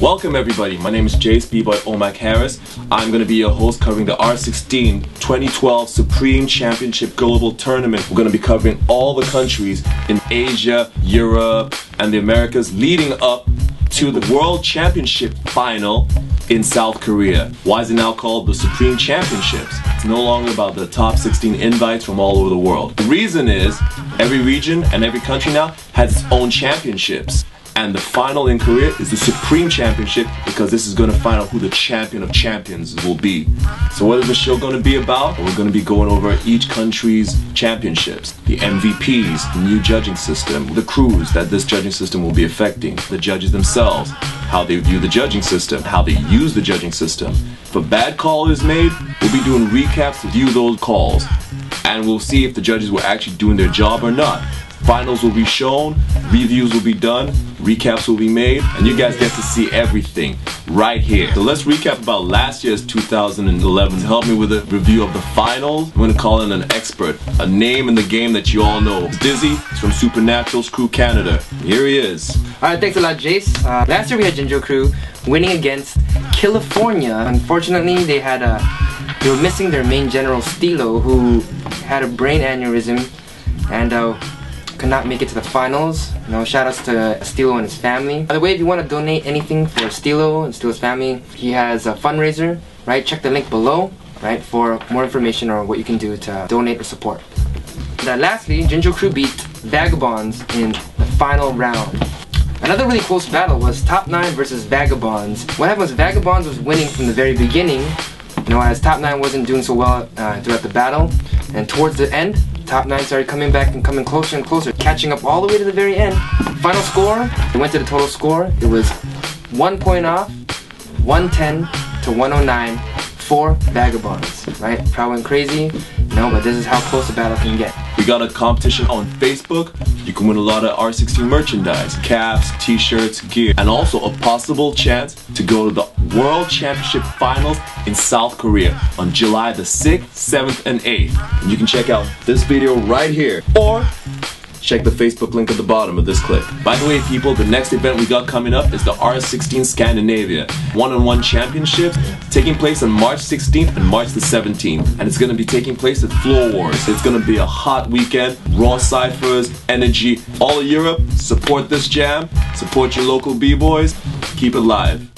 Welcome everybody, my name is Jace Bboy Omak Harris. I'm going to be your host covering the R16 2012 Supreme Championship Global Tournament. We're going to be covering all the countries in Asia, Europe, and the Americas leading up to the World Championship Final in South Korea. Why is it now called the Supreme Championships? It's no longer about the top 16 invites from all over the world. The reason is every region and every country now has its own championships. And the final in Korea is the Supreme Championship because this is going to find out who the champion of champions will be. So what is the show going to be about? We're going to be going over each country's championships, the MVPs, the new judging system, the crews that this judging system will be affecting, the judges themselves, how they view the judging system, how they use the judging system. If a bad call is made, we'll be doing recaps to view those calls. And we'll see if the judges were actually doing their job or not. Finals will be shown, reviews will be done, recaps will be made, and you guys get to see everything right here. So let's recap about last year's 2011. To help me with a review of the finals, I'm going to call in an expert, a name in the game that you all know. It's Dizzy, he's from Supernatural's Crew Canada. Here he is. Alright, thanks a lot, Jace. Last year we had Jinjo Crew winning against California. Unfortunately, they were missing their main general, Steelo, who had a brain aneurysm and could not make it to the finals. You know, shout outs to Steelo and his family. By the way, if you want to donate anything for Steelo and Steelo's family, he has a fundraiser, right? Check the link below, right, for more information or what you can do to donate or support. Now, lastly, Jinjo Crew beat Vagabonds in the final round. Another really close battle was Top Nine versus Vagabonds. What happened was Vagabonds was winning from the very beginning, you know, as Top Nine wasn't doing so well throughout the battle, and towards the end, Top 9 started coming back and coming closer and closer, catching up all the way to the very end. Final score, they went to the total score. It was 1 point off, 110 to 109 for Vagabonds, right? Prowling crazy, no, but this is how close the battle can get. We got a competition on Facebook. You can win a lot of R16 merchandise, caps, t-shirts, gear, and also a possible chance to go to the World Championship Finals in South Korea on July the 6th, 7th, and 8th. And you can check out this video right here, or check the Facebook link at the bottom of this clip. By the way, people, the next event we got coming up is the RS-16 Scandinavia one-on-one championships taking place on March 16th and March the 17th. And it's going to be taking place at Floor Wars. It's going to be a hot weekend, raw ciphers, energy, all of Europe. Support this jam, support your local B-boys, keep it live.